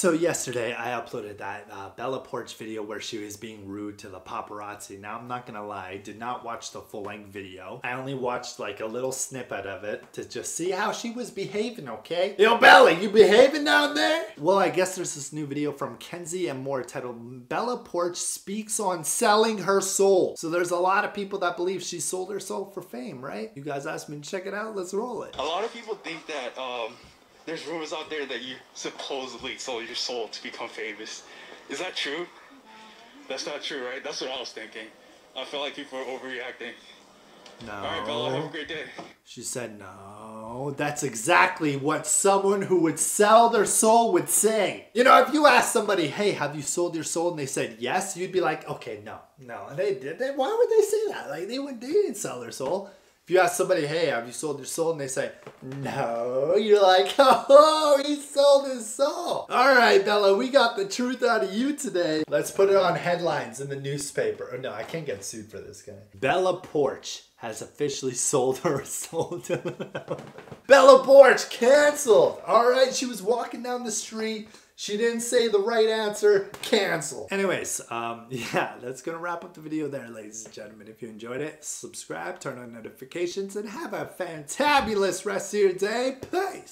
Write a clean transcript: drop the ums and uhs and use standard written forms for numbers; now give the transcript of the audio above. So yesterday I uploaded that Bella Poarch video where she was being rude to the paparazzi. Now I'm not gonna lie, I did not watch the full length video. I only watched like a little snippet of it to just see how she was behaving, okay? Yo Bella, you behaving down there? Well, I guess there's this new video from Kenzie and more titled Bella Poarch Speaks on Selling Her Soul. So there's a lot of people that believe she sold her soul for fame, right? You guys asked me to check it out, let's roll it. A lot of people think that, there's rumors out there that you supposedly sold your soul to become famous. Is that true? That's not true, right? That's what I was thinking. I feel like people are overreacting. No. All right, Bella, have a great day. She said no. That's exactly what someone who would sell their soul would say. You know, if you ask somebody, hey, have you sold your soul? And they said yes, you'd be like, okay, no, no. And they did that. Why would they say that? Like, they didn't sell their soul. If you ask somebody, hey, have you sold your soul? And they say, no. You're like, oh, he sold his soul. All right, Bella, we got the truth out of you today. Let's put it on headlines in the newspaper. Oh, no, I can't get sued for this guy. Bella Poarch has officially sold her soul to... Bella Poarch canceled. All right, she was walking down the street. She didn't say the right answer, cancel. Anyways, yeah, that's gonna wrap up the video there, ladies and gentlemen. If you enjoyed it, subscribe, turn on notifications, and have a fantabulous rest of your day. Peace.